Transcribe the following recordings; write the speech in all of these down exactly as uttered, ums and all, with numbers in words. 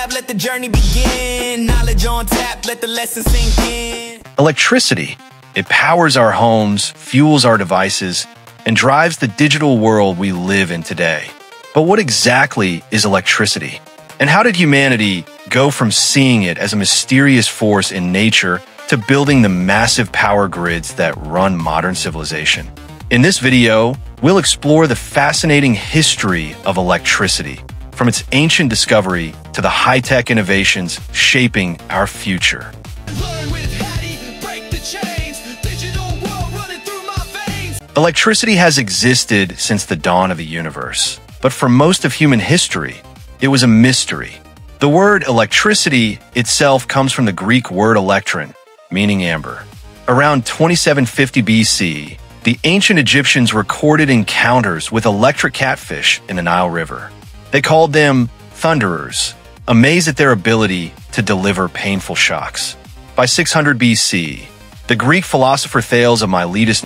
lab, let the journey begin. Knowledge on tap, let the lesson sink in. Electricity. It powers our homes, fuels our devices, and drives the digital world we live in today. But what exactly is electricity? And how did humanity go from seeing it as a mysterious force in nature to building the massive power grids that run modern civilization? In this video, we'll explore the fascinating history of electricity, from its ancient discovery to the high-tech innovations shaping our future. Learn with Hatty, break the chains, digital world running through my veins. Electricity has existed since the dawn of the universe, but for most of human history, it was a mystery. The word electricity itself comes from the Greek word elektron, meaning amber. Around twenty-seven fifty B C, the ancient Egyptians recorded encounters with electric catfish in the Nile River. They called them thunderers, amazed at their ability to deliver painful shocks. By six hundred B C, the Greek philosopher Thales of Miletus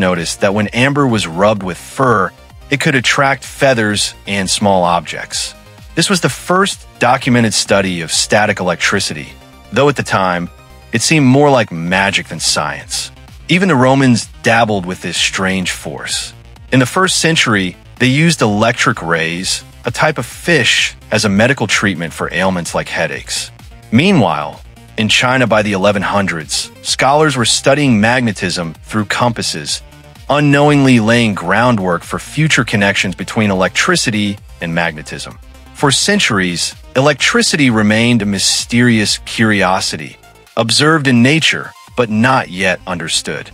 noticed that when amber was rubbed with fur, it could attract feathers and small objects. This was the first documented study of static electricity, though at the time, it seemed more like magic than science. Even the Romans dabbled with this strange force. In the first century, they used electric rays, a type of fish, as a medical treatment for ailments like headaches. Meanwhile, in China by the eleven hundreds, scholars were studying magnetism through compasses, unknowingly laying groundwork for future connections between electricity and magnetism. For centuries, electricity remained a mysterious curiosity, observed in nature, but not yet understood.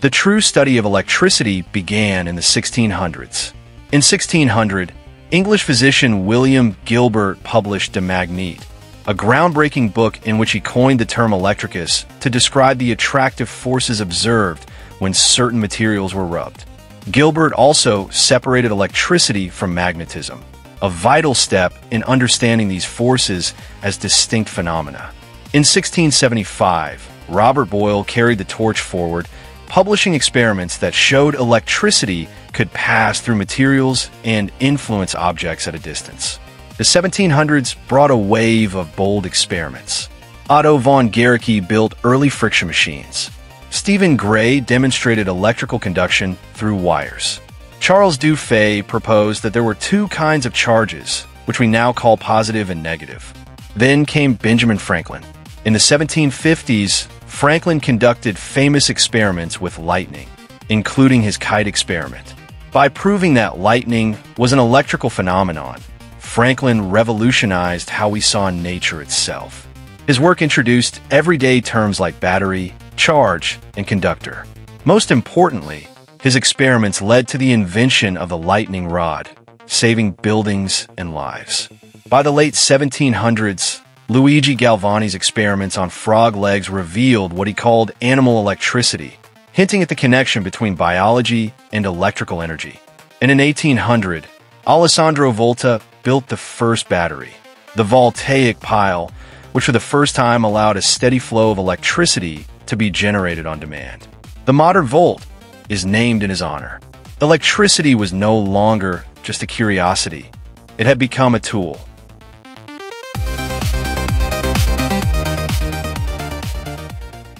The true study of electricity began in the sixteen hundreds. In sixteen hundred, English physician William Gilbert published De Magnete, a groundbreaking book in which he coined the term electricus to describe the attractive forces observed when certain materials were rubbed. Gilbert also separated electricity from magnetism, a vital step in understanding these forces as distinct phenomena. In sixteen seventy-five, Robert Boyle carried the torch forward, publishing experiments that showed electricity could pass through materials and influence objects at a distance. The seventeen hundreds brought a wave of bold experiments. Otto von Guericke built early friction machines. Stephen Gray demonstrated electrical conduction through wires. Charles Du Fay proposed that there were two kinds of charges, which we now call positive and negative. Then came Benjamin Franklin. In the seventeen fifties, Franklin conducted famous experiments with lightning, including his kite experiment. By proving that lightning was an electrical phenomenon, Franklin revolutionized how we saw nature itself. His work introduced everyday terms like battery, charge, and conductor. Most importantly, his experiments led to the invention of the lightning rod, saving buildings and lives. By the late seventeen hundreds, Luigi Galvani's experiments on frog legs revealed what he called animal electricity, hinting at the connection between biology and electrical energy. And in eighteen hundred, Alessandro Volta built the first battery, the voltaic pile, which for the first time allowed a steady flow of electricity to be generated on demand. The modern volt is named in his honor. Electricity was no longer just a curiosity. It had become a tool.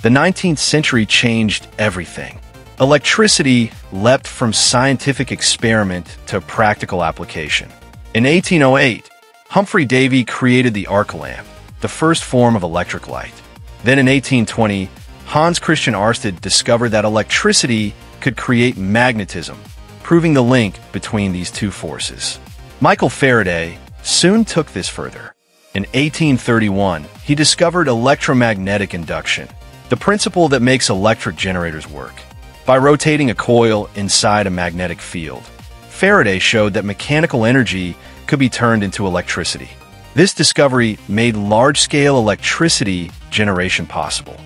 The nineteenth century changed everything. Electricity leapt from scientific experiment to practical application. In eighteen oh eight, Humphry Davy created the arc lamp, the first form of electric light. Then in eighteen twenty, Hans Christian Ørsted discovered that electricity could create magnetism, proving the link between these two forces. Michael Faraday soon took this further. In eighteen thirty-one, he discovered electromagnetic induction, the principle that makes electric generators work. By rotating a coil inside a magnetic field, Faraday showed that mechanical energy could be turned into electricity. This discovery made large-scale electricity generation possible.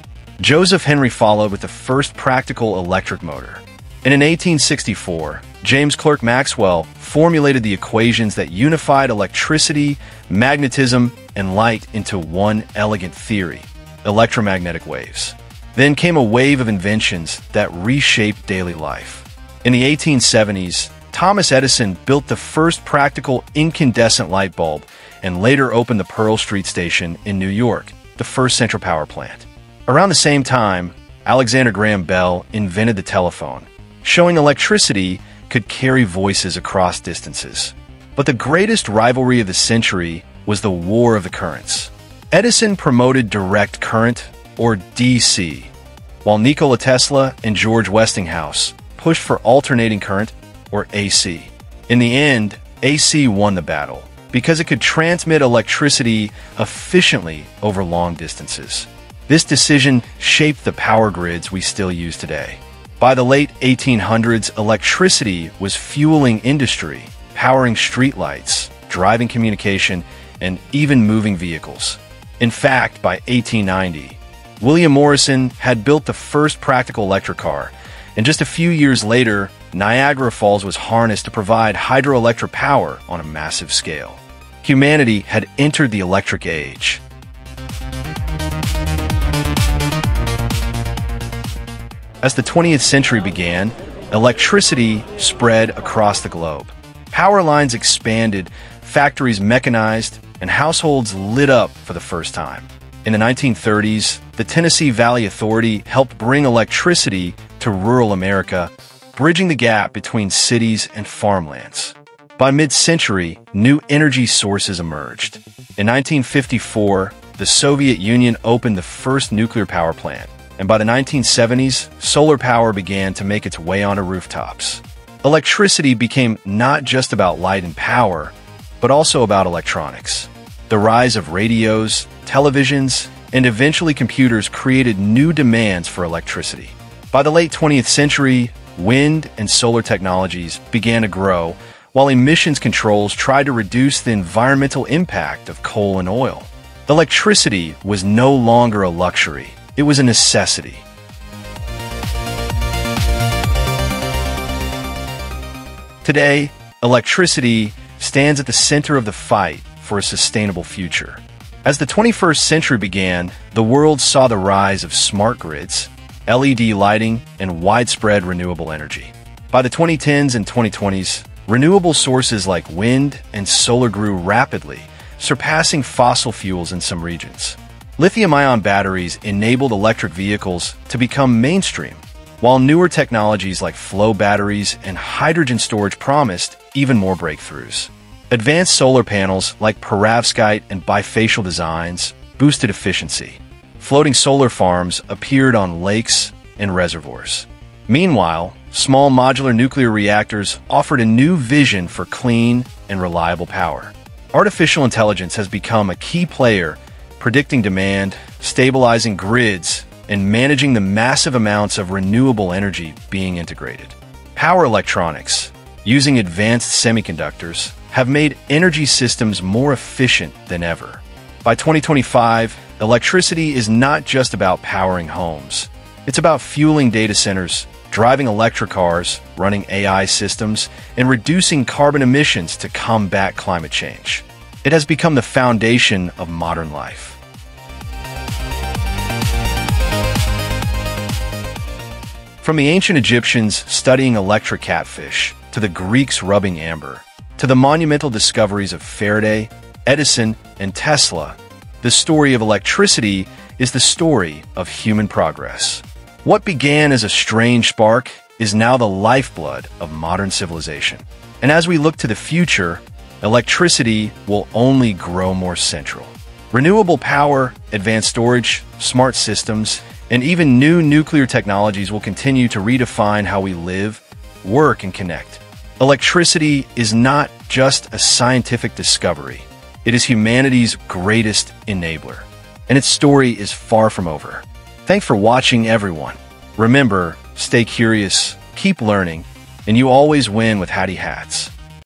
Joseph Henry followed with the first practical electric motor. And in eighteen sixty-four, James Clerk Maxwell formulated the equations that unified electricity, magnetism, and light into one elegant theory: electromagnetic waves. Then came a wave of inventions that reshaped daily life. In the eighteen seventies, Thomas Edison built the first practical incandescent light bulb and later opened the Pearl Street Station in New York, the first central power plant. Around the same time, Alexander Graham Bell invented the telephone, showing electricity could carry voices across distances. But the greatest rivalry of the century was the War of the Currents. Edison promoted direct current, or D C, while Nikola Tesla and George Westinghouse pushed for alternating current, or A C. In the end, A C won the battle because it could transmit electricity efficiently over long distances. This decision shaped the power grids we still use today. By the late eighteen hundreds, electricity was fueling industry, powering streetlights, driving communication, and even moving vehicles. In fact, by eighteen ninety, William Morrison had built the first practical electric car, and just a few years later, Niagara Falls was harnessed to provide hydroelectric power on a massive scale. Humanity had entered the electric age. As the twentieth century began, electricity spread across the globe. Power lines expanded, factories mechanized, and households lit up for the first time. In the nineteen thirties, the Tennessee Valley Authority helped bring electricity to rural America, bridging the gap between cities and farmlands. By mid-century, new energy sources emerged. In nineteen fifty-four, the Soviet Union opened the first nuclear power plant. And by the nineteen seventies, solar power began to make its way onto rooftops. Electricity became not just about light and power, but also about electronics. The rise of radios, televisions, and eventually computers created new demands for electricity. By the late twentieth century, wind and solar technologies began to grow, while emissions controls tried to reduce the environmental impact of coal and oil. Electricity was no longer a luxury. It was a necessity. Today, electricity stands at the center of the fight for a sustainable future. As the twenty-first century began, the world saw the rise of smart grids, L E D lighting, and widespread renewable energy. By the twenty tens and twenty twenties, renewable sources like wind and solar grew rapidly, surpassing fossil fuels in some regions. Lithium-ion batteries enabled electric vehicles to become mainstream, while newer technologies like flow batteries and hydrogen storage promised even more breakthroughs. Advanced solar panels like perovskite and bifacial designs boosted efficiency. Floating solar farms appeared on lakes and reservoirs. Meanwhile, small modular nuclear reactors offered a new vision for clean and reliable power. Artificial intelligence has become a key player predicting demand, stabilizing grids, and managing the massive amounts of renewable energy being integrated. Power electronics, using advanced semiconductors, have made energy systems more efficient than ever. By twenty twenty-five, electricity is not just about powering homes. It's about fueling data centers, driving electric cars, running A I systems, and reducing carbon emissions to combat climate change. It has become the foundation of modern life. From the ancient Egyptians studying electric catfish, to the Greeks rubbing amber, to the monumental discoveries of Faraday, Edison, and Tesla, the story of electricity is the story of human progress. What began as a strange spark is now the lifeblood of modern civilization. And as we look to the future, electricity will only grow more central. Renewable power, advanced storage, smart systems, and even new nuclear technologies will continue to redefine how we live, work, and connect. Electricity is not just a scientific discovery. It is humanity's greatest enabler, and its story is far from over. Thanks for watching, everyone. Remember, stay curious, keep learning, and you always win with Hatty Hats.